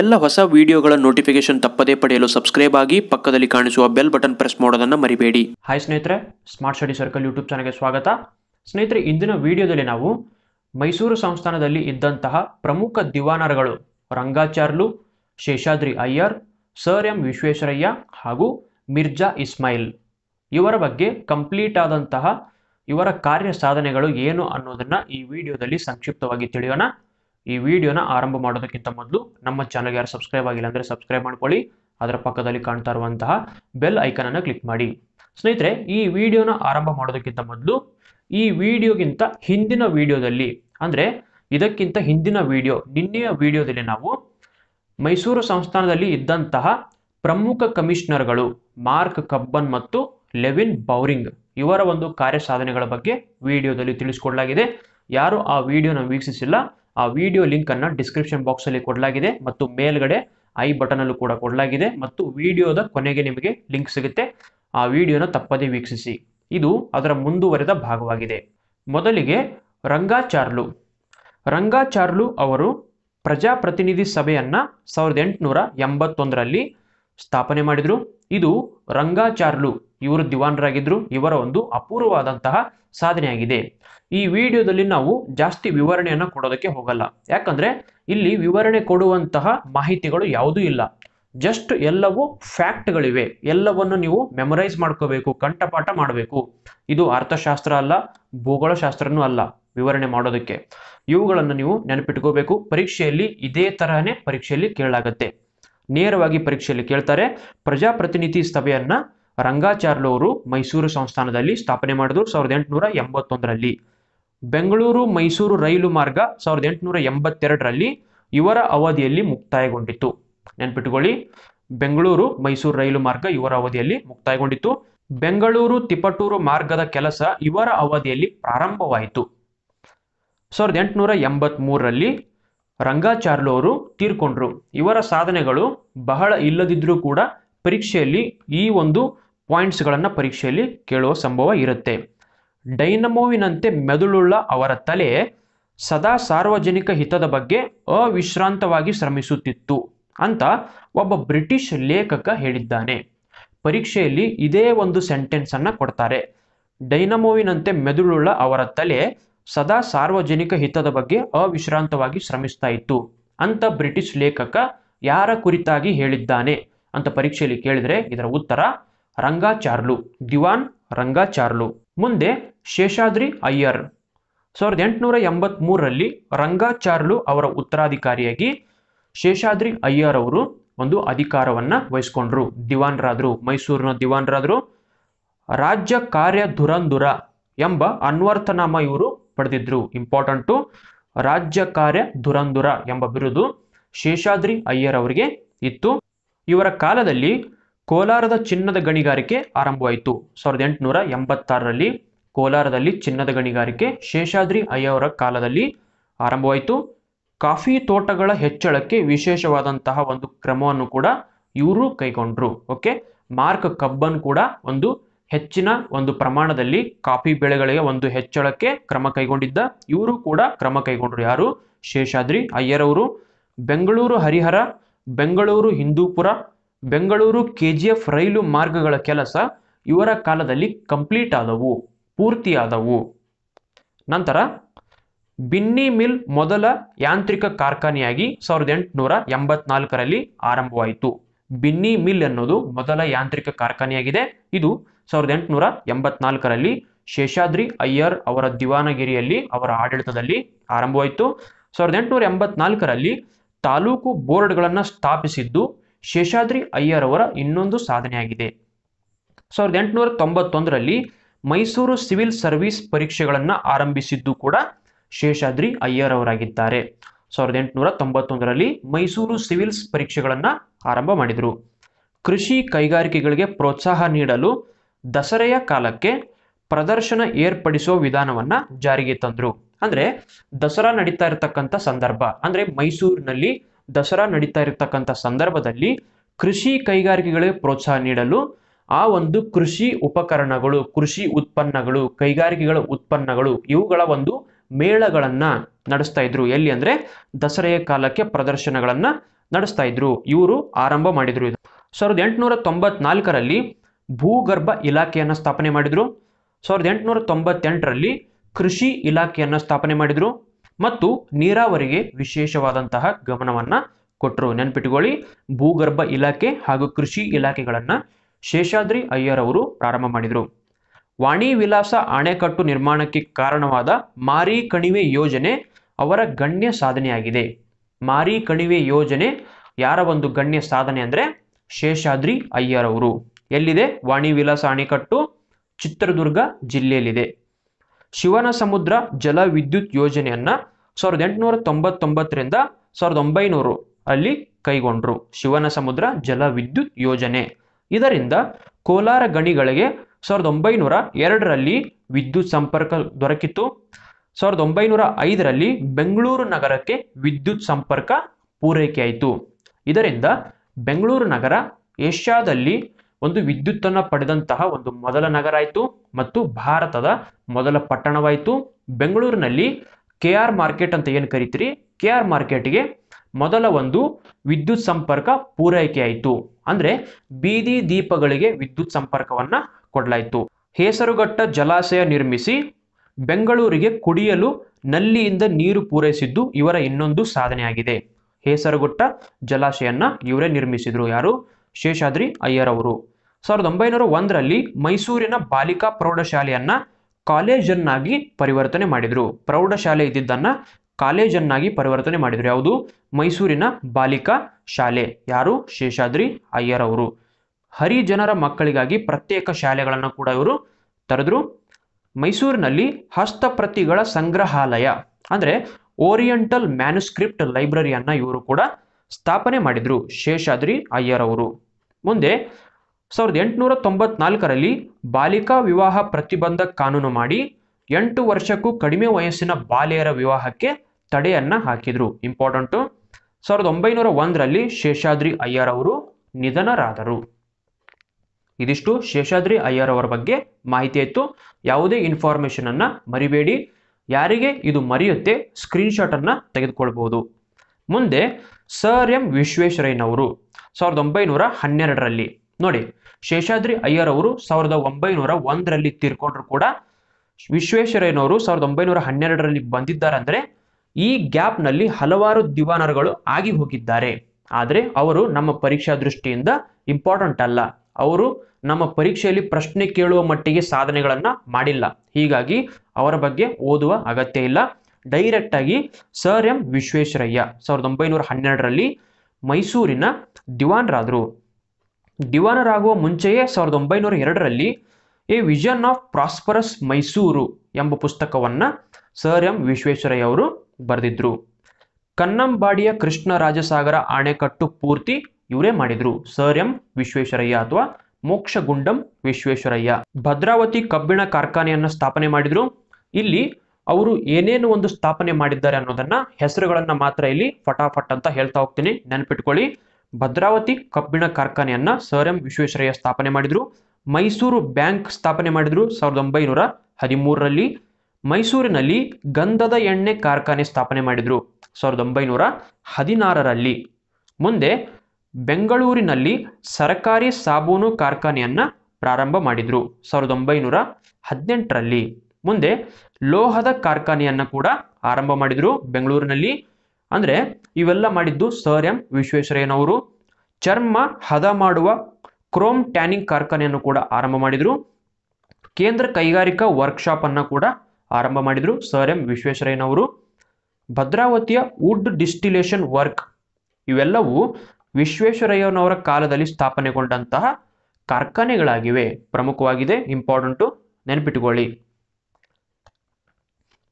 ಎಲ್ಲ ಹೊಸ ವಿಡಿಯೋಗಳ ನೋಟಿಫಿಕೇಶನ್ ತಪ್ಪದೇ ಪಡೆಯಲು ಸಬ್ಸ್ಕ್ರೈಬ್ ಆಗಿ ಪಕ್ಕದಲ್ಲಿ ಕಾಣಿಸುವ ಬೆಲ್ ಬಟನ್ ಪ್ರೆಸ್ ಮಾಡೋದನ್ನ ಮರಿಬೇಡಿ. ಹಾಯ್ ಸ್ನೇಹಿತರೆ, ಸ್ಮಾರ್ಟ್ ಸ್ಟಡಿ ಸರ್ಕಲ್ ಯೂಟ್ಯೂಬ್ ಚಾನೆಲ್ಗೆ ಸ್ವಾಗತ. ಸ್ನೇಹಿತರೆ, ಇಂದಿನ ವಿಡಿಯೋದಲ್ಲಿ ನಾವು ಮೈಸೂರು ಸಂಸ್ಥಾನದಲ್ಲಿ ಇದ್ದಂತಹ ಪ್ರಮುಖ ದಿವಾನರುಗಳು ರಂಗಾಚಾರ್ಲು, ಶೇಷಾದ್ರಿ ಅಯ್ಯರ್, ಸರ್ ಎಂ ವಿಶ್ವೇಶ್ವರಯ್ಯ ಹಾಗೂ ಮಿರ್ಜಾ ಇಸ್ಮಾಯಿಲ್ ಇವರ ಬಗ್ಗೆ ಕಂಪ್ಲೀಟ್ ಆದಂತಹ ಇವರ ಕಾರ್ಯ ಸಾಧನೆಗಳು ಏನು ಅನ್ನೋದನ್ನು ಈ ವಿಡಿಯೋದಲ್ಲಿ ಸಂಕ್ಷಿಪ್ತವಾಗಿ ತಿಳಿಯೋಣ. ಈ ವಿಡಿಯೋನ ಆರಂಭ ಮಾಡೋದಕ್ಕಿಂತ ಮೊದಲು ನಮ್ಮ ಚಾನಲ್ಗೆ ಯಾರು ಸಬ್ಸ್ಕ್ರೈಬ್ ಆಗಿಲ್ಲ ಅಂದರೆ ಸಬ್ಸ್ಕ್ರೈಬ್ ಮಾಡ್ಕೊಳ್ಳಿ. ಅದರ ಪಕ್ಕದಲ್ಲಿ ಕಾಣ್ತಾ ಇರುವಂತಹ ಬೆಲ್ ಐಕನನ್ನು ಕ್ಲಿಕ್ ಮಾಡಿ. ಸ್ನೇಹಿತರೆ, ಈ ವಿಡಿಯೋನ ಆರಂಭ ಮಾಡೋದಕ್ಕಿಂತ ಮೊದಲು ಈ ವಿಡಿಯೋಗಿಂತ ಹಿಂದಿನ ವಿಡಿಯೋದಲ್ಲಿ ಅಂದರೆ ಇದಕ್ಕಿಂತ ಹಿಂದಿನ ವಿಡಿಯೋ ನಿನ್ನೆಯ ವಿಡಿಯೋದಲ್ಲಿ ನಾವು ಮೈಸೂರು ಸಂಸ್ಥಾನದಲ್ಲಿ ಇದ್ದಂತಹ ಪ್ರಮುಖ ಕಮಿಷನರ್ಗಳು ಮಾರ್ಕ್ ಕಬ್ಬನ್ ಮತ್ತು ಲೆವಿನ್ ಬೌರಿಂಗ್ ಇವರ ಒಂದು ಕಾರ್ಯ ಸಾಧನೆಗಳ ಬಗ್ಗೆ ವಿಡಿಯೋದಲ್ಲಿ ತಿಳಿಸಿಕೊಡಲಾಗಿದೆ. ಯಾರು ಆ ವಿಡಿಯೋನ ವೀಕ್ಷಿಸಿಲ್ಲ, ಆ ವಿಡಿಯೋ ಲಿಂಕನ್ನು ಡಿಸ್ಕ್ರಿಪ್ಷನ್ ಬಾಕ್ಸಲ್ಲಿ ಕೊಡಲಾಗಿದೆ ಮತ್ತು ಮೇಲ್ಗಡೆ ಐ ಬಟನಲ್ಲೂ ಕೂಡ ಕೊಡಲಾಗಿದೆ ಮತ್ತು ವಿಡಿಯೋದ ಕೊನೆಗೆ ನಿಮಗೆ ಲಿಂಕ್ ಸಿಗುತ್ತೆ. ಆ ವಿಡಿಯೋನ ತಪ್ಪದೇ ವೀಕ್ಷಿಸಿ. ಇದು ಅದರ ಮುಂದುವರೆದ ಭಾಗವಾಗಿದೆ. ಮೊದಲಿಗೆ ರಂಗಾಚಾರ್ಲು ಅವರು ಪ್ರಜಾಪ್ರತಿನಿಧಿ ಸಭೆಯನ್ನು 1881ರಲ್ಲಿ ಸ್ಥಾಪನೆ ಮಾಡಿದರು. ಇದು ರಂಗಾಚಾರ್ಲು ಇವರು ದಿವಾನರಾಗಿದ್ದರು. ಇವರ ಒಂದು ಅಪೂರ್ವವಾದಂತಹ ಸಾಧನೆಯಾಗಿದೆ. ಈ ವಿಡಿಯೋದಲ್ಲಿ ನಾವು ಜಾಸ್ತಿ ವಿವರಣೆಯನ್ನು ಕೊಡೋದಕ್ಕೆ ಹೋಗಲ್ಲ, ಯಾಕಂದರೆ ಇಲ್ಲಿ ವಿವರಣೆ ಕೊಡುವಂತಹ ಮಾಹಿತಿಗಳು ಯಾವುದೂ ಇಲ್ಲ. ಜಸ್ಟ್ ಎಲ್ಲವೂ ಫ್ಯಾಕ್ಟ್ಗಳಿವೆ. ಎಲ್ಲವನ್ನು ನೀವು ಮೆಮೊರೈಸ್ ಮಾಡ್ಕೋಬೇಕು, ಕಂಠಪಾಠ ಮಾಡಬೇಕು. ಇದು ಅರ್ಥಶಾಸ್ತ್ರ ಅಲ್ಲ, ಭೂಗೋಳಶಾಸ್ತ್ರನೂ ಅಲ್ಲ ವಿವರಣೆ ಮಾಡೋದಕ್ಕೆ. ಇವುಗಳನ್ನು ನೀವು ನೆನಪಿಟ್ಕೋಬೇಕು. ಪರೀಕ್ಷೆಯಲ್ಲಿ ಇದೇ ತರಹನೇ ಪರೀಕ್ಷೆಯಲ್ಲಿ ಕೇಳಲಾಗುತ್ತೆ, ನೇರವಾಗಿ ಪರೀಕ್ಷೆಯಲ್ಲಿ ಕೇಳ್ತಾರೆ. ಪ್ರಜಾಪ್ರತಿನಿಧಿ ಸಭೆಯನ್ನ ರಂಗಾಚಾರ್ಲು ಅವರು ಮೈಸೂರು ಸಂಸ್ಥಾನದಲ್ಲಿ ಸ್ಥಾಪನೆ ಮಾಡಿದ್ರು 1881ರಲ್ಲಿ. ಬೆಂಗಳೂರು ಮೈಸೂರು ರೈಲು ಮಾರ್ಗ 1882ರಲ್ಲಿ ಇವರ ಅವಧಿಯಲ್ಲಿ ಮುಕ್ತಾಯಗೊಂಡಿತು. ನೆನ್ಪಿಟ್ಕೊಳ್ಳಿ, ಬೆಂಗಳೂರು ಮೈಸೂರು ರೈಲು ಮಾರ್ಗ ಇವರ ಅವಧಿಯಲ್ಲಿ ಮುಕ್ತಾಯಗೊಂಡಿತು. ಬೆಂಗಳೂರು ತಿಪಟೂರು ಮಾರ್ಗದ ಕೆಲಸ ಇವರ ಅವಧಿಯಲ್ಲಿ ಪ್ರಾರಂಭವಾಯಿತು. 1883ರಲ್ಲಿ ರಂಗಾಚಾರ್ಲು ಅವರು ತೀರ್ಕೊಂಡ್ರು. ಇವರ ಸಾಧನೆಗಳು ಬಹಳ ಇಲ್ಲದಿದ್ದರೂ ಕೂಡ ಪರೀಕ್ಷೆಯಲ್ಲಿ ಈ ಒಂದು ಪಾಯಿಂಟ್ಸ್ಗಳನ್ನು ಪರೀಕ್ಷೆಯಲ್ಲಿ ಕೇಳುವ ಸಂಭವ ಇರುತ್ತೆ. ಡೈನಮೋವಿನಂತೆ ಮೆದುಳುಳ್ಳ ಅವರ ತಲೆ ಸದಾ ಸಾರ್ವಜನಿಕ ಹಿತದ ಬಗ್ಗೆ ಅವಿಶ್ರಾಂತವಾಗಿ ಶ್ರಮಿಸುತ್ತಿತ್ತು ಅಂತ ಒಬ್ಬ ಬ್ರಿಟಿಷ್ ಲೇಖಕ ಹೇಳಿದ್ದಾನೆ. ಪರೀಕ್ಷೆಯಲ್ಲಿ ಇದೇ ಒಂದು ಸೆಂಟೆನ್ಸನ್ನು ಕೊಡ್ತಾರೆ. ಡೈನಮೋವಿನಂತೆ ಮೆದುಳುಳ್ಳ ಅವರ ತಲೆ ಸದಾ ಸಾರ್ವಜನಿಕ ಹಿತದ ಬಗ್ಗೆ ಅವಿಶ್ರಾಂತವಾಗಿ ಶ್ರಮಿಸ್ತಾ ಇತ್ತು ಅಂತ ಬ್ರಿಟಿಷ್ ಲೇಖಕ ಯಾರ ಕುರಿತಾಗಿ ಹೇಳಿದ್ದಾನೆ ಅಂತ ಪರೀಕ್ಷೆಯಲ್ಲಿ ಕೇಳಿದರೆ ಇದರ ಉತ್ತರ ರಂಗಾಚಾರ್ಲು, ದಿವಾನ್ ರಂಗಾಚಾರ್ಲು. ಮುಂದೆ ಶೇಷಾದ್ರಿ ಅಯ್ಯರ್ 1883ರಲ್ಲಿ ರಂಗಾಚಾರ್ಲು ಅವರ ಉತ್ತರಾಧಿಕಾರಿಯಾಗಿ ಶೇಷಾದ್ರಿ ಅಯ್ಯರ್ ಅವರು ಒಂದು ಅಧಿಕಾರವನ್ನ ವಹಿಸ್ಕೊಂಡ್ರು. ದಿವಾನ್ರಾದ್ರು, ಮೈಸೂರಿನ ದಿವಾನ್ರಾದ್ರು. ರಾಜ್ಯ ಕಾರ್ಯ ಧುರಂಧುರ ಎಂಬ ಅನ್ವರ್ಥನಾಮ ಇವರು ಪಡೆದಿದ್ರು. ಇಂಪಾರ್ಟೆಂಟು, ರಾಜ್ಯ ಕಾರ್ಯ ಧುರಂಧುರ ಎಂಬ ಬಿರುದು ಶೇಷಾದ್ರಿ ಅಯ್ಯರ್ ಅವರಿಗೆ ಇತ್ತು. ಇವರ ಕಾಲದಲ್ಲಿ ಕೋಲಾರದ ಚಿನ್ನದ ಗಣಿಗಾರಿಕೆ ಆರಂಭವಾಯಿತು. 1886ರಲ್ಲಿ ಕೋಲಾರದಲ್ಲಿ ಚಿನ್ನದ ಗಣಿಗಾರಿಕೆ ಶೇಷಾದ್ರಿ ಅಯ್ಯವರ ಕಾಲದಲ್ಲಿ ಆರಂಭವಾಯಿತು. ಕಾಫಿ ತೋಟಗಳ ಹೆಚ್ಚಳಕ್ಕೆ ವಿಶೇಷವಾದಂತಹ ಒಂದು ಕ್ರಮವನ್ನು ಕೂಡ ಇವರು ಕೈಗೊಂಡ್ರು. ಓಕೆ, ಮಾರ್ಕ್ ಕಬ್ಬನ್ ಕೂಡ ಒಂದು ಹೆಚ್ಚಿನ ಒಂದು ಪ್ರಮಾಣದಲ್ಲಿ ಕಾಫಿ ಬೆಳೆಗಳಿಗೆ ಒಂದು ಹೆಚ್ಚಳಕ್ಕೆ ಕ್ರಮ ಕೈಗೊಂಡಿದ್ದ. ಇವರು ಕೂಡ ಕ್ರಮ ಕೈಗೊಂಡ್ರು. ಯಾರು? ಶೇಷಾದ್ರಿ ಅಯ್ಯರವರು. ಬೆಂಗಳೂರು ಹರಿಹರ, ಬೆಂಗಳೂರು ಹಿಂದೂಪುರ, ಬೆಂಗಳೂರು KGF ರೈಲು ಮಾರ್ಗಗಳ ಕೆಲಸ ಇವರ ಕಾಲದಲ್ಲಿ ಕಂಪ್ಲೀಟ್ ಆದವು, ಪೂರ್ತಿಯಾದವು. ನಂತರ ಬಿನ್ನಿ ಮಿಲ್ ಮೊದಲ ಯಾಂತ್ರಿಕ ಕಾರ್ಖಾನೆಯಾಗಿ 1884ರಲ್ಲಿ ಆರಂಭವಾಯಿತು. ಬಿನ್ನಿ ಮಿಲ್ ಅನ್ನೋದು ಮೊದಲ ಯಾಂತ್ರಿಕ ಕಾರ್ಖಾನೆಯಾಗಿದೆ. ಇದು 1884ರಲ್ಲಿ ಶೇಷಾದ್ರಿ ಅಯ್ಯರ್ ಅವರ ದಿವಾನಗಿರಿಯಲ್ಲಿ ಅವರ ಆಡಳಿತದಲ್ಲಿ ಆರಂಭವಾಯಿತು. 1884ರಲ್ಲಿ ತಾಲೂಕು ಬೋರ್ಡ್ಗಳನ್ನು ಸ್ಥಾಪಿಸಿದ್ದು ಶೇಷಾದ್ರಿ ಅಯ್ಯರ್ ಅವರ ಇನ್ನೊಂದು ಸಾಧನೆಯಾಗಿದೆ. 1891ರಲ್ಲಿ ಮೈಸೂರು ಸಿವಿಲ್ ಸರ್ವಿಸ್ ಪರೀಕ್ಷೆಗಳನ್ನು ಆರಂಭಿಸಿದ್ದು ಕೂಡ ಶೇಷಾದ್ರಿ ಅಯ್ಯರ್ ಅವರಾಗಿದ್ದಾರೆ. 1891ರಲ್ಲಿ ಮೈಸೂರು ಸಿವಿಲ್ಸ್ ಪರೀಕ್ಷೆಗಳನ್ನು ಆರಂಭ ಮಾಡಿದರು. ಕೃಷಿ ಕೈಗಾರಿಕೆಗಳಿಗೆ ಪ್ರೋತ್ಸಾಹ ನೀಡಲು ದಸರೆಯ ಕಾಲಕ್ಕೆ ಪ್ರದರ್ಶನ ಏರ್ಪಡಿಸುವ ವಿಧಾನವನ್ನು ಜಾರಿಗೆ ತಂದರು. ಅಂದರೆ ದಸರಾ ನಡೀತಾ ಇರತಕ್ಕಂಥ ಸಂದರ್ಭ, ಅಂದರೆ ಮೈಸೂರಿನಲ್ಲಿ ದಸರಾ ನಡೀತಾ ಇರತಕ್ಕಂಥ ಸಂದರ್ಭದಲ್ಲಿ ಕೃಷಿ ಕೈಗಾರಿಕೆಗಳಿಗೆ ಪ್ರೋತ್ಸಾಹ ನೀಡಲು ಆ ಒಂದು ಕೃಷಿ ಉಪಕರಣಗಳು, ಕೃಷಿ ಉತ್ಪನ್ನಗಳು, ಕೈಗಾರಿಕೆಗಳ ಉತ್ಪನ್ನಗಳು ಇವುಗಳ ಒಂದು ಮೇಳಗಳನ್ನು ನಡೆಸ್ತಾ ಇದ್ರು. ಎಲ್ಲಿ ಅಂದರೆ ದಸರೆಯ ಕಾಲಕ್ಕೆ ಪ್ರದರ್ಶನಗಳನ್ನು ನಡೆಸ್ತಾ ಇದ್ರು ಇವರು ಆರಂಭ ಮಾಡಿದ್ರು ಇದು 1894 ರಲ್ಲಿ ಭೂಗರ್ಭ ಇಲಾಖೆಯನ್ನು ಸ್ಥಾಪನೆ ಮಾಡಿದ್ರು 1898 ರಲ್ಲಿ ಕೃಷಿ ಇಲಾಖೆಯನ್ನು ಸ್ಥಾಪನೆ ಮಾಡಿದ್ರು ಮತ್ತು ನೀರಾವರಿಗೆ ವಿಶೇಷವಾದಂತಹ ಗಮನವನ್ನ ಕೊಟ್ಟರು ನೆನಪಿಟ್ಟುಕೊಳ್ಳಿ ಭೂಗರ್ಭ ಇಲಾಖೆ ಹಾಗೂ ಕೃಷಿ ಇಲಾಖೆಗಳನ್ನು ಶೇಷಾದ್ರಿ ಅಯ್ಯರ್ ಅವರು ಪ್ರಾರಂಭ ಮಾಡಿದರು ವಾಣಿ ವಿಲಾಸ ಅಣೆಕಟ್ಟು ನಿರ್ಮಾಣಕ್ಕೆ ಕಾರಣವಾದ ಮಾರಿಕಣಿವೆ ಯೋಜನೆ ಅವರ ಗಣ್ಯ ಸಾಧನೆಯಾಗಿದೆ ಮಾರಿಕಣಿವೆ ಯೋಜನೆ ಯಾರ ಒಂದು ಗಣ್ಯ ಸಾಧನೆ ಅಂದ್ರೆ ಶೇಷಾದ್ರಿ ಅಯ್ಯರ್ ಅವರು ಎಲ್ಲಿದೆ ವಾಣಿ ವಿಲಾಸ ಅಣೆಕಟ್ಟು ಚಿತ್ರದುರ್ಗ ಜಿಲ್ಲೆಯಲ್ಲಿದೆ ಶಿವನ ಸಮುದ್ರ ಜಲ ವಿದ್ಯುತ್ ಯೋಜನೆಯನ್ನು 1899 ರಿಂದ 1900 ಅಲ್ಲಿ ಕೈಗೊಂಡರು ಶಿವನ ಸಮುದ್ರ ಜಲ ವಿದ್ಯುತ್ ಯೋಜನೆ ಇದರಿಂದ ಕೋಲಾರ ಗಣಿಗಳಿಗೆ 1902 ರಲ್ಲಿ ವಿದ್ಯುತ್ ಸಂಪರ್ಕ ದೊರಕಿತು 1905 ರಲ್ಲಿ ಬೆಂಗಳೂರು ನಗರಕ್ಕೆ ವಿದ್ಯುತ್ ಸಂಪರ್ಕ ಪೂರೈಕೆಯಾಯಿತು ಇದರಿಂದ ಬೆಂಗಳೂರು ನಗರ ಏಷ್ಯಾದಲ್ಲಿ ಒಂದು ವಿದ್ಯುತ್ತನ್ನ ಪಡೆದಂತಹ ಒಂದು ಮೊದಲ ನಗರ ಆಯಿತು ಮತ್ತು ಭಾರತದ ಮೊದಲ ಪಟ್ಟಣವಾಯಿತು ಬೆಂಗಳೂರಿನಲ್ಲಿ ಕೆಆರ್ ಮಾರ್ಕೆಟ್ ಅಂತ ಏನು ಕರೀತೀರಿ ಕೆಆರ್ ಮಾರ್ಕೆಟ್ಗೆ ಮೊದಲ ಒಂದು ವಿದ್ಯುತ್ ಸಂಪರ್ಕ ಪೂರೈಕೆಯಾಯಿತು ಅಂದ್ರೆ ಬೀದಿ ದೀಪಗಳಿಗೆ ವಿದ್ಯುತ್ ಸಂಪರ್ಕವನ್ನ ಕೊಡಲಾಯಿತು ಹೇಸರುಘಟ್ಟ ಜಲಾಶಯ ನಿರ್ಮಿಸಿ ಬೆಂಗಳೂರಿಗೆ ಕುಡಿಯಲು ನಲ್ಲಿಯಿಂದ ನೀರು ಪೂರೈಸಿದ್ದು ಇವರ ಇನ್ನೊಂದು ಸಾಧನೆಯಾಗಿದೆ ಹೇಸರುಘಟ್ಟ ಜಲಾಶಯನ್ನ ಇವರೇ ನಿರ್ಮಿಸಿದ್ರು ಯಾರು ಶೇಷಾದ್ರಿ ಅಯ್ಯರ್ ಅವರು 1901 ರಲ್ಲಿ ಮೈಸೂರಿನ ಬಾಲಿಕಾ ಪ್ರೌಢಶಾಲೆಯನ್ನ ಕಾಲೇಜನ್ನಾಗಿ ಪರಿವರ್ತನೆ ಮಾಡಿದ್ರು ಪ್ರೌಢಶಾಲೆ ಇದ್ದಿದ್ದನ್ನ ಕಾಲೇಜನ್ನಾಗಿ ಪರಿವರ್ತನೆ ಮಾಡಿದ್ರು ಯಾವುದು ಮೈಸೂರಿನ ಬಾಲಿಕಾ ಶಾಲೆ ಯಾರು ಶೇಷಾದ್ರಿ ಅಯ್ಯರ್ ಅವರು ಹರಿಜನರ ಮಕ್ಕಳಿಗಾಗಿ ಪ್ರತ್ಯೇಕ ಶಾಲೆಗಳನ್ನು ಕೂಡ ಇವರು ತೆರೆದ್ರು ಮೈಸೂರಿನಲ್ಲಿ ಹಸ್ತಪ್ರತಿಗಳ ಸಂಗ್ರಹಾಲಯ ಅಂದ್ರೆ ಓರಿಯೆಂಟಲ್ ಮ್ಯಾನುಸ್ಕ್ರಿಪ್ಟ್ ಲೈಬ್ರರಿಯನ್ನ ಇವರು ಕೂಡ ಸ್ಥಾಪನೆ ಮಾಡಿದ್ರು ಶೇಷಾದ್ರಿ ಅಯ್ಯರ್ ಅವರು ಮುಂದೆ 1894 ರಲ್ಲಿ ಬಾಲಿಕಾ ವಿವಾಹ ಪ್ರತಿಬಂಧ ಕಾನೂನು ಮಾಡಿ 8 ವರ್ಷಕ್ಕೂ ಕಡಿಮೆ ವಯಸ್ಸಿನ ಬಾಲೆಯರ ವಿವಾಹಕ್ಕೆ ತಡೆಯನ್ನ ಹಾಕಿದ್ರು ಇಂಪಾರ್ಟೆಂಟ್ 1901 ರಲ್ಲಿ ಶೇಷಾದ್ರಿ ಅಯ್ಯರ್ ಅವರು ನಿಧನರಾದರು ಇದಿಷ್ಟು ಶೇಷಾದ್ರಿ ಅಯ್ಯರ್ ಅವರ ಬಗ್ಗೆ ಮಾಹಿತಿ ಇತ್ತು ಯಾವುದೇ ಇನ್ಫಾರ್ಮೇಶನ್ ಅನ್ನು ಮರಿಬೇಡಿ ಯಾರಿಗೆ ಇದು ಮರೆಯುತ್ತೆ ಸ್ಕ್ರೀನ್ ಶಾಟ್ ಅನ್ನು ತೆಗೆದುಕೊಳ್ಳಬಹುದು ಮುಂದೆ ಸರ್ ಎಂ ವಿಶ್ವೇಶ್ವರಯ್ಯನವರು 1912 ರಲ್ಲಿ ನೋಡಿ ಶೇಷಾದ್ರಿ ಅಯ್ಯರ್ ಅವರು 1901 ರಲ್ಲಿ ತೀರ್ಕೊಂಡ್ರು ಕೂಡ ವಿಶ್ವೇಶ್ವರಯ್ಯನವರು 1912 ರಲ್ಲಿ ಬಂದಿದ್ದಾರಂದ್ರೆ ಈ ಗ್ಯಾಪ್ ನಲ್ಲಿ ಹಲವಾರು ದಿವಾನರುಗಳು ಆಗಿ ಹೋಗಿದ್ದಾರೆ ಆದರೆ ಅವರು ನಮ್ಮ ಪರೀಕ್ಷಾ ದೃಷ್ಟಿಯಿಂದ ಇಂಪಾರ್ಟೆಂಟ್ ಅಲ್ಲ ಅವರು ನಮ್ಮ ಪರೀಕ್ಷೆಯಲ್ಲಿ ಪ್ರಶ್ನೆ ಕೇಳುವ ಮಟ್ಟಿಗೆ ಸಾಧನೆಗಳನ್ನು ಮಾಡಿಲ್ಲ ಹೀಗಾಗಿ ಅವರ ಬಗ್ಗೆ ಓದುವ ಅಗತ್ಯ ಇಲ್ಲ ಡೈರೆಕ್ಟ್ ಆಗಿ ಸರ್ ಎಂ ವಿಶ್ವೇಶ್ವರಯ್ಯ 1912 ರಲ್ಲಿ ಮೈಸೂರಿನ ದಿವಾನರಾದರು ದಿವಾನರಾಗುವ ಮುಂಚೆಯೇ 1902 ರಲ್ಲಿ a vision of prosperous Mysuru ಎಂಬ ಪುಸ್ತಕವನ್ನ ಸರ್ ಎಂ ವಿಶ್ವೇಶ್ವರಯ್ಯ ಅವರು ಬರೆದಿದ್ರು ಕನ್ನಂಬಾಡಿಯ ಕೃಷ್ಣರಾಜಸಾಗರ ಅಣೆಕಟ್ಟು ಪೂರ್ತಿ ಇವರೇ ಮಾಡಿದ್ರು ಸರ್ ಎಂ ವಿಶ್ವೇಶ್ವರಯ್ಯ ಅಥವಾ ಮೋಕ್ಷಗುಂಡಂ ವಿಶ್ವೇಶ್ವರಯ್ಯ ಭದ್ರಾವತಿ ಕಬ್ಬಿಣ ಕಾರ್ಖಾನೆಯನ್ನು ಸ್ಥಾಪನೆ ಮಾಡಿದ್ರು ಇಲ್ಲಿ ಅವರು ಏನೇನು ಒಂದು ಸ್ಥಾಪನೆ ಮಾಡಿದ್ದಾರೆ ಅನ್ನೋದನ್ನ ಹೆಸರುಗಳನ್ನ ಮಾತ್ರ ಇಲ್ಲಿ ಫಟಾಫಟ್ ಅಂತ ಹೇಳ್ತಾ ಹೋಗ್ತೀನಿ ನೆನಪಿಟ್ಕೊಳ್ಳಿ ಭದ್ರಾವತಿ ಕಬ್ಬಿಣ ಕಾರ್ಖಾನೆಯನ್ನ ಸರ್ ಎಂ ವಿಶ್ವೇಶ್ವರಯ್ಯ ಸ್ಥಾಪನೆ ಮಾಡಿದ್ರು ಮೈಸೂರು ಬ್ಯಾಂಕ್ ಸ್ಥಾಪನೆ ಮಾಡಿದ್ರು 1913 ರಲ್ಲಿ ಮೈಸೂರಿನಲ್ಲಿ ಗಂಧದ ಎಣ್ಣೆ ಕಾರ್ಖಾನೆ ಸ್ಥಾಪನೆ ಮಾಡಿದ್ರು 1916 ರಲ್ಲಿ ಮುಂದೆ ಬೆಂಗಳೂರಿನಲ್ಲಿ ಸರಕಾರಿ ಸಾಬೂನು ಕಾರ್ಖಾನೆಯನ್ನ ಪ್ರಾರಂಭ ಮಾಡಿದ್ರು 1918 ರಲ್ಲಿ ಮುಂದೆ ಲೋಹದ ಕಾರ್ಖಾನೆಯನ್ನ ಕೂಡ ಆರಂಭ ಮಾಡಿದ್ರು ಬೆಂಗಳೂರಿನಲ್ಲಿ ಅಂದ್ರೆ ಇವೆಲ್ಲ ಮಾಡಿದ್ದು ಸರ್ ಎಂ ವಿಶ್ವೇಶ್ವರಯ್ಯನವರು ಚರ್ಮ ಹದ ಮಾಡುವ ಕ್ರೋಮ್ ಟ್ಯಾನಿಂಗ್ ಕಾರ್ಖಾನೆಯನ್ನು ಕೂಡ ಆರಂಭ ಮಾಡಿದ್ರು ಕೇಂದ್ರ ಕೈಗಾರಿಕಾ ವರ್ಕ್ಶಾಪ್ ಅನ್ನ ಕೂಡ ಆರಂಭ ಮಾಡಿದ್ರು ಸರ್ ಎಂ ವಿಶ್ವೇಶ್ವರಯ್ಯನವರು ಭದ್ರಾವತಿಯ ವುಡ್ ಡಿಸ್ಟಿಲೇಷನ್ ವರ್ಕ್ ಇವೆಲ್ಲವೂ ವಿಶ್ವೇಶ್ವರಯ್ಯನವರ ಕಾಲದಲ್ಲಿ ಸ್ಥಾಪನೆಗೊಂಡಂತಹ ಕಾರ್ಖಾನೆಗಳಾಗಿವೆ ಪ್ರಮುಖವಾಗಿದೆ ಇಂಪಾರ್ಟೆಂಟು ನೆನಪಿಟ್ಟುಕೊಳ್ಳಿ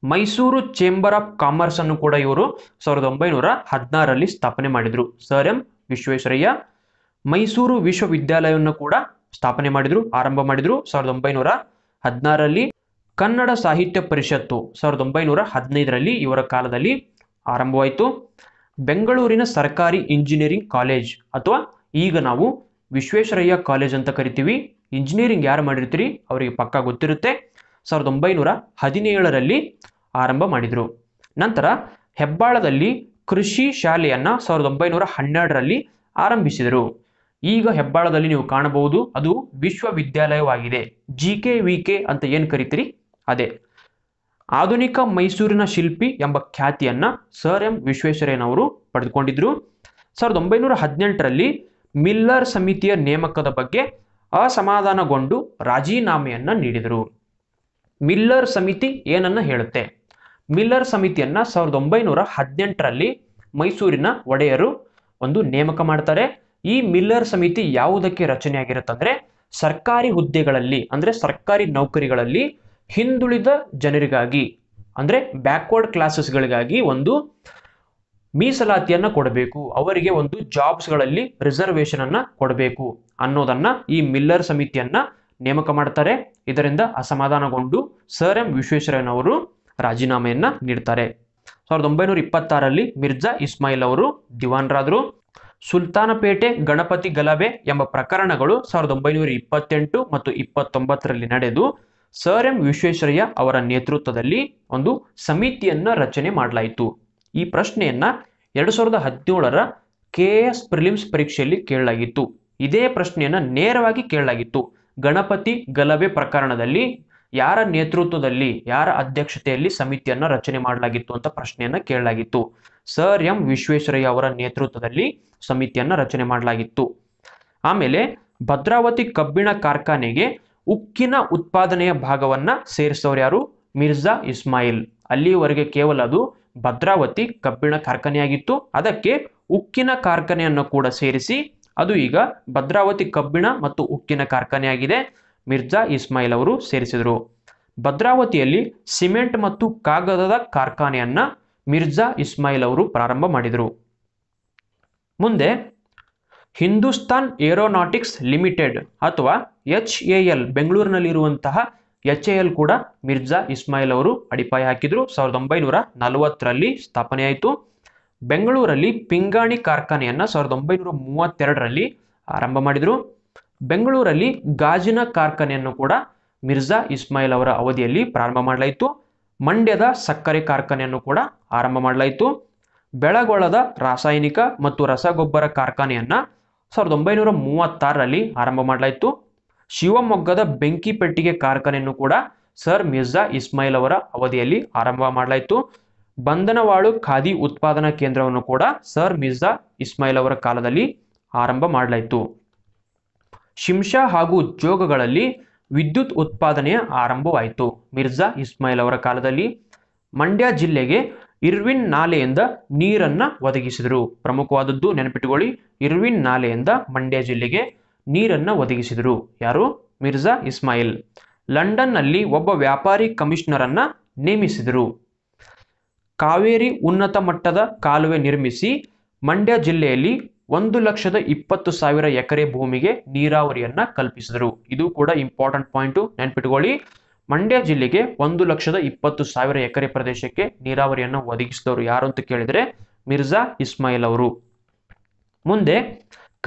ಮೈಸೂರು ಚೇಂಬರ್ ಆಫ್ ಕಾಮರ್ಸ್ ಅನ್ನು ಕೂಡ ಇವರು 1916 ರಲ್ಲಿ ಸ್ಥಾಪನೆ ಮಾಡಿದ್ರು ಸರ್ ಎಂ ವಿಶ್ವೇಶ್ವರಯ್ಯ ಮೈಸೂರು ವಿಶ್ವವಿದ್ಯಾಲಯವನ್ನು ಕೂಡ ಸ್ಥಾಪನೆ ಮಾಡಿದ್ರು ಆರಂಭ ಮಾಡಿದ್ರು 1916 ರಲ್ಲಿ ಕನ್ನಡ ಸಾಹಿತ್ಯ ಪರಿಷತ್ತು 1915 ರಲ್ಲಿ ಇವರ ಕಾಲದಲ್ಲಿ ಆರಂಭವಾಯಿತು ಬೆಂಗಳೂರಿನ ಸರ್ಕಾರಿ ಇಂಜಿನಿಯರಿಂಗ್ ಕಾಲೇಜ್ ಅಥವಾ ಈಗ ನಾವು ವಿಶ್ವೇಶ್ವರಯ್ಯ ಕಾಲೇಜ್ ಅಂತ ಕರಿತೀವಿ ಇಂಜಿನಿಯರಿಂಗ್ ಯಾರು ಮಾಡಿರ್ತೀರಿ ಅವರಿಗೆ ಪಕ್ಕಾ ಗೊತ್ತಿರುತ್ತೆ 1917 ರಲ್ಲಿ ಆರಂಭ ಮಾಡಿದ್ರು ನಂತರ ಹೆಬ್ಬಾಳದಲ್ಲಿ ಕೃಷಿ ಶಾಲೆಯನ್ನು 1912ರಲ್ಲಿ ಆರಂಭಿಸಿದರು। ಈಗ ಹೆಬ್ಬಾಳದಲ್ಲಿ ನೀವು ಕಾಣಬಹುದು ಅದು ವಿಶ್ವವಿದ್ಯಾಲಯವಾಗಿದೆ। ಜಿಕೆವಿಕೆ ಅಂತ ಏನು ಕರೀತೀರಿ ಅದೇ। ಆಧುನಿಕ ಮೈಸೂರಿನ ಶಿಲ್ಪಿ ಎಂಬ ಖ್ಯಾತಿಯನ್ನು ಸರ್ ಎಂ ವಿಶ್ವೇಶ್ವರಯ್ಯನವರು ಪಡೆದುಕೊಂಡಿದ್ದರು। 1918ರಲ್ಲಿ ಮಿಲರ್ ಸಮಿತಿಯ ನೇಮಕದ ಬಗ್ಗೆ ಅಸಮಾಧಾನಗೊಂಡು ರಾಜೀನಾಮೆಯನ್ನು ನೀಡಿದರು। ಮಿಲ್ಲರ್ ಸಮಿತಿ ಏನನ್ನ ಹೇಳುತ್ತೆ? ಮಿಲ್ಲರ್ ಸಮಿತಿಯನ್ನು 1918ರಲ್ಲಿ ಮೈಸೂರಿನ ಒಡೆಯರು ಒಂದು ನೇಮಕ ಮಾಡ್ತಾರೆ। ಈ ಮಿಲ್ಲರ್ ಸಮಿತಿ ಯಾವುದಕ್ಕೆ ರಚನೆಯಾಗಿರುತ್ತೆ ಅಂದ್ರೆ ಸರ್ಕಾರಿ ಹುದ್ದೆಗಳಲ್ಲಿ ಅಂದ್ರೆ ಸರ್ಕಾರಿ ನೌಕರಿಗಳಲ್ಲಿ ಹಿಂದುಳಿದ ಜನರಿಗಾಗಿ ಅಂದ್ರೆ ಬ್ಯಾಕ್ವರ್ಡ್ ಕ್ಲಾಸಸ್ಗಳಿಗಾಗಿ ಒಂದು ಮೀಸಲಾತಿಯನ್ನು ಕೊಡಬೇಕು, ಅವರಿಗೆ ಒಂದು ಜಾಬ್ಸ್ಗಳಲ್ಲಿ ರಿಸರ್ವೇಷನ್ ಅನ್ನು ಕೊಡಬೇಕು ಅನ್ನೋದನ್ನ ಈ ಮಿಲ್ಲರ್ ಸಮಿತಿಯನ್ನು ನೇಮಕ ಮಾಡ್ತಾರೆ। ಇದರಿಂದ ಅಸಮಾಧಾನಗೊಂಡು ಸರ್ ಎಂ ವಿಶ್ವೇಶ್ವರಯ್ಯನವರು ರಾಜೀನಾಮೆಯನ್ನು ನೀಡ್ತಾರೆ। 1926ರಲ್ಲಿ ಮಿರ್ಜಾ ಇಸ್ಮಾಯಿಲ್ ಅವರು ದಿವಾನರಾದರು। ಸುಲ್ತಾನಪೇಟೆ ಗಣಪತಿ ಗಲವೆ ಎಂಬ ಪ್ರಕರಣಗಳು 1928 ಮತ್ತು 1929ರಲ್ಲಿ ನಡೆದು ಸರ್ ಎಂ ವಿಶ್ವೇಶ್ವರಯ್ಯ ಅವರ ನೇತೃತ್ವದಲ್ಲಿ ಒಂದು ಸಮಿತಿಯನ್ನು ರಚನೆ ಮಾಡಲಾಯಿತು। ಈ ಪ್ರಶ್ನೆಯನ್ನ 2017ರ ಕೆಎಎಸ್ ಪ್ರಿಲಿಮ್ಸ್ ಪರೀಕ್ಷೆಯಲ್ಲಿ ಕೇಳಲಾಗಿತ್ತು। ಇದೇ ಪ್ರಶ್ನೆಯನ್ನ ನೇರವಾಗಿ ಕೇಳಲಾಗಿತ್ತು। ಗಣಪತಿ ಗಲಭೆ ಪ್ರಕರಣದಲ್ಲಿ ಯಾರ ನೇತೃತ್ವದಲ್ಲಿ ಯಾರ ಅಧ್ಯಕ್ಷತೆಯಲ್ಲಿ ಸಮಿತಿಯನ್ನ ರಚನೆ ಮಾಡಲಾಗಿತ್ತು ಅಂತ ಪ್ರಶ್ನೆಯನ್ನ ಕೇಳಲಾಗಿತ್ತು। ಸರ್ ಎಂ ವಿಶ್ವೇಶ್ವರಯ್ಯ ಅವರ ನೇತೃತ್ವದಲ್ಲಿ ಸಮಿತಿಯನ್ನ ರಚನೆ ಮಾಡಲಾಗಿತ್ತು। ಆಮೇಲೆ ಭದ್ರಾವತಿ ಕಬ್ಬಿಣ ಕಾರ್ಖಾನೆಗೆ ಉಕ್ಕಿನ ಉತ್ಪಾದನೆಯ ಭಾಗವನ್ನ ಸೇರಿಸೋರು ಯಾರು? ಮಿರ್ಜಾ ಇಸ್ಮಾಯಿಲ್। ಅಲ್ಲಿವರೆಗೆ ಕೇವಲ ಅದು ಭದ್ರಾವತಿ ಕಬ್ಬಿಣ ಕಾರ್ಖಾನೆಯಾಗಿತ್ತು, ಅದಕ್ಕೆ ಉಕ್ಕಿನ ಕಾರ್ಖಾನೆಯನ್ನು ಕೂಡ ಸೇರಿಸಿ ಅದು ಈಗ ಭದ್ರಾವತಿ ಕಬ್ಬಿಣ ಮತ್ತು ಉಕ್ಕಿನ ಕಾರ್ಖಾನೆಯಾಗಿದೆ। ಮಿರ್ಜಾ ಇಸ್ಮಾಯಿಲ್ ಅವರು ಸೇರಿಸಿದರು। ಭದ್ರಾವತಿಯಲ್ಲಿ ಸಿಮೆಂಟ್ ಮತ್ತು ಕಾಗದದ ಕಾರ್ಖಾನೆಯನ್ನು ಮಿರ್ಜಾ ಇಸ್ಮಾಯಿಲ್ ಅವರು ಪ್ರಾರಂಭ ಮಾಡಿದರು। ಮುಂದೆ ಹಿಂದೂಸ್ತಾನ್ ಏರೋನಾಟಿಕ್ಸ್ ಲಿಮಿಟೆಡ್ ಅಥವಾ HAL ಬೆಂಗಳೂರಿನಲ್ಲಿರುವಂತಹ HAL ಕೂಡ ಮಿರ್ಜಾ ಇಸ್ಮಾಯಿಲ್ ಅವರು ಅಡಿಪಾಯ ಹಾಕಿದರು। 1940ರಲ್ಲಿ ಸ್ಥಾಪನೆಯಾಯಿತು। ಬೆಂಗಳೂರಲ್ಲಿ ಪಿಂಗಾಣಿ ಕಾರ್ಖಾನೆಯನ್ನು 1932ರಲ್ಲಿ ಆರಂಭ ಮಾಡಿದರು। ಬೆಂಗಳೂರಲ್ಲಿ ಗಾಜಿನ ಕಾರ್ಖಾನೆಯನ್ನು ಕೂಡ ಮಿರ್ಜಾ ಇಸ್ಮಾಯಿಲ್ ಅವರ ಅವಧಿಯಲ್ಲಿ ಪ್ರಾರಂಭ ಮಾಡಲಾಯಿತು। ಮಂಡ್ಯದ ಸಕ್ಕರೆ ಕಾರ್ಖಾನೆಯನ್ನು ಕೂಡ ಆರಂಭ ಮಾಡಲಾಯಿತು। ಬೆಳಗೊಳದ ರಾಸಾಯನಿಕ ಮತ್ತು ರಸಗೊಬ್ಬರ ಕಾರ್ಖಾನೆಯನ್ನು 1936ರಲ್ಲಿ ಆರಂಭ ಮಾಡಲಾಯಿತು। ಶಿವಮೊಗ್ಗದ ಬೆಂಕಿ ಪೆಟ್ಟಿಗೆ ಕಾರ್ಖಾನೆಯನ್ನು ಕೂಡ ಸರ್ ಮಿರ್ಜಾ ಇಸ್ಮಾಯಿಲ್ ಅವರ ಅವಧಿಯಲ್ಲಿ ಆರಂಭ ಮಾಡಲಾಯಿತು। ಬಂಧನವಾಳು ಖಾದಿ ಉತ್ಪಾದನಾ ಕೇಂದ್ರವನ್ನು ಕೂಡ ಸರ್ ಮಿರ್ಜಾ ಇಸ್ಮಾಯಿಲ್ ಅವರ ಕಾಲದಲ್ಲಿ ಆರಂಭ ಮಾಡಲಾಯಿತು। ಶಿಂಷಾ ಹಾಗೂ ಜೋಗಗಳಲ್ಲಿ ವಿದ್ಯುತ್ ಉತ್ಪಾದನೆ ಆರಂಭವಾಯಿತು ಮಿರ್ಜಾ ಇಸ್ಮಾಯಿಲ್ ಅವರ ಕಾಲದಲ್ಲಿ। ಮಂಡ್ಯ ಜಿಲ್ಲೆಗೆ ಇರವಿನ್ ನಾಲೆಯಿಂದ ನೀರನ್ನು ಒದಗಿಸಿದರು। ಪ್ರಮುಖವಾದದ್ದು ನೆನಪಿಟ್ಟುಕೊಳ್ಳಿ, ಇರವಿನ್ ನಾಲೆಯಿಂದ ಮಂಡ್ಯ ಜಿಲ್ಲೆಗೆ ನೀರನ್ನು ಒದಗಿಸಿದರು ಯಾರು? ಮಿರ್ಜಾ ಇಸ್ಮಾಯಿಲ್। ಲಂಡನ್ನಲ್ಲಿ ಒಬ್ಬ ವ್ಯಾಪಾರಿ ಕಮಿಷನರನ್ನು ನೇಮಿಸಿದರು। ಕಾವೇರಿ ಉನ್ನತ ಮಟ್ಟದ ಕಾಲುವೆ ನಿರ್ಮಿಸಿ ಮಂಡ್ಯ ಜಿಲ್ಲೆಯಲ್ಲಿ 1,20,000 ಎಕರೆ ಭೂಮಿಗೆ ನೀರಾವರಿಯನ್ನ ಕಲ್ಪಿಸಿದರು। ಇದು ಕೂಡ ಇಂಪಾರ್ಟೆಂಟ್ ಪಾಯಿಂಟು ನೆನ್ಪಿಟ್ಕೊಳ್ಳಿ, ಮಂಡ್ಯ ಜಿಲ್ಲೆಗೆ 1,20,000 ಎಕರೆ ಪ್ರದೇಶಕ್ಕೆ ನೀರಾವರಿಯನ್ನು ಒದಗಿಸಿದವರು ಯಾರು ಅಂತ ಕೇಳಿದರೆ ಮಿರ್ಜಾ ಇಸ್ಮಾಯಿಲ್ ಅವರು। ಮುಂದೆ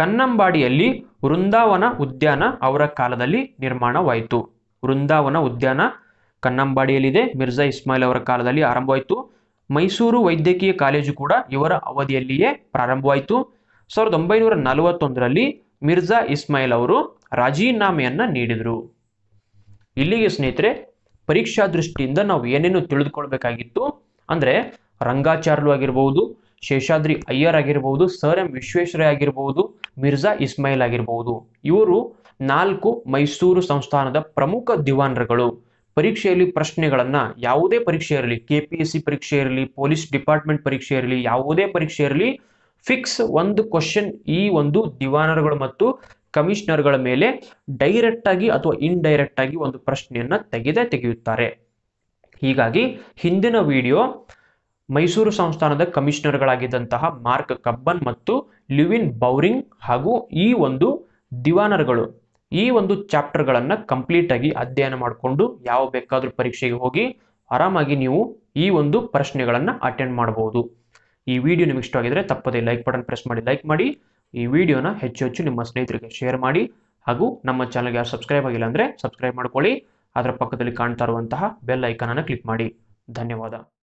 ಕನ್ನಂಬಾಡಿಯಲ್ಲಿ ವೃಂದಾವನ ಉದ್ಯಾನ ಅವರ ಕಾಲದಲ್ಲಿ ನಿರ್ಮಾಣವಾಯಿತು। ವೃಂದಾವನ ಉದ್ಯಾನ ಕನ್ನಂಬಾಡಿಯಲ್ಲಿದೆ, ಮಿರ್ಜಾ ಇಸ್ಮಾಯಿಲ್ ಅವರ ಕಾಲದಲ್ಲಿ ಆರಂಭವಾಯಿತು। ಮೈಸೂರು ವೈದ್ಯಕೀಯ ಕಾಲೇಜು ಕೂಡ ಇವರ ಅವಧಿಯಲ್ಲಿಯೇ ಪ್ರಾರಂಭವಾಯಿತು। 1941ರಲ್ಲಿ ಮಿರ್ಜಾ ಇಸ್ಮಾಯಿಲ್ ಅವರು ರಾಜೀನಾಮೆಯನ್ನು ನೀಡಿದರು। ಇಲ್ಲಿಗೆ ಸ್ನೇಹಿತರೆ ಪರೀಕ್ಷಾ ದೃಷ್ಟಿಯಿಂದ ನಾವು ಏನೇನು ತಿಳಿದುಕೊಳ್ಬೇಕಾಗಿತ್ತು ಅಂದರೆ ರಂಗಾಚಾರ್ಲು ಆಗಿರ್ಬೋದು, ಶೇಷಾದ್ರಿ ಅಯ್ಯರ್ ಆಗಿರ್ಬೋದು, ಸರ್ ಎಂ ವಿಶ್ವೇಶ್ವರಯ್ಯ ಆಗಿರ್ಬೋದು, ಮಿರ್ಜಾ ಇಸ್ಮಾಯಿಲ್ ಆಗಿರ್ಬೋದು, ಇವರು 4 ಮೈಸೂರು ಸಂಸ್ಥಾನದ ಪ್ರಮುಖ ದಿವಾನರುಗಳು। ಪರೀಕ್ಷೆಯಲ್ಲಿ ಪ್ರಶ್ನೆಗಳನ್ನು ಯಾವುದೇ ಪರೀಕ್ಷೆ ಇರಲಿ, KPSC ಪರೀಕ್ಷೆ ಇರಲಿ, ಪೊಲೀಸ್ ಡಿಪಾರ್ಟ್ಮೆಂಟ್ ಪರೀಕ್ಷೆ ಇರಲಿ, ಯಾವುದೇ ಪರೀಕ್ಷೆ ಇರಲಿ, ಫಿಕ್ಸ್ ಒಂದು ಕ್ವಶನ್ ಈ ಒಂದು ದಿವಾನರುಗಳು ಮತ್ತು ಕಮಿಷನರ್ಗಳ ಮೇಲೆ ಡೈರೆಕ್ಟ್ ಆಗಿ ಅಥವಾ ಇಂಡೈರೆಕ್ಟ್ ಆಗಿ ಒಂದು ಪ್ರಶ್ನೆಯನ್ನು ತೆಗೆಯುತ್ತಾರೆ। ಹೀಗಾಗಿ ಹಿಂದಿನ ವಿಡಿಯೋ ಮೈಸೂರು ಸಂಸ್ಥಾನದ ಕಮಿಷನರ್ಗಳಾಗಿದ್ದಂತಹ ಮಾರ್ಕ್ ಕಬ್ಬನ್ ಮತ್ತು ಲಿವಿನ್ ಬೌರಿಂಗ್ ಹಾಗೂ ಈ ಒಂದು ದಿವಾನರುಗಳು ಈ ಒಂದು ಚಾಪ್ಟರ್ಗಳನ್ನು ಕಂಪ್ಲೀಟ್ ಆಗಿ ಅಧ್ಯಯನ ಮಾಡಿಕೊಂಡು ಯಾವ ಬೇಕಾದರೂ ಪರೀಕ್ಷೆಗೆ ಹೋಗಿ ಆರಾಮಾಗಿ ನೀವು ಈ ಒಂದು ಪ್ರಶ್ನೆಗಳನ್ನು ಅಟೆಂಡ್ ಮಾಡಬಹುದು। ಈ ವಿಡಿಯೋ ನಿಮಗೆ ಇಷ್ಟ ಆಗಿದ್ರೆ ತಪ್ಪದೇ ಲೈಕ್ ಬಟನ್ ಪ್ರೆಸ್ ಮಾಡಿ ಲೈಕ್ ಮಾಡಿ, ಈ ವಿಡಿಯೋನ ಹೆಚ್ಚು ನಿಮ್ಮ ಸ್ನೇಹಿತರಿಗೆ ಶೇರ್ ಮಾಡಿ ಹಾಗೂ ನಮ್ಮ ಚಾನಲ್ಗೆ ಯಾರು ಸಬ್ಸ್ಕ್ರೈಬ್ ಆಗಿಲ್ಲ ಅಂದರೆ ಸಬ್ಸ್ಕ್ರೈಬ್ ಮಾಡ್ಕೊಳ್ಳಿ, ಅದರ ಪಕ್ಕದಲ್ಲಿ ಕಾಣ್ತಾ ಇರುವಂತಹ ಬೆಲ್ ಐಕಾನನ್ನು ಕ್ಲಿಕ್ ಮಾಡಿ। ಧನ್ಯವಾದ.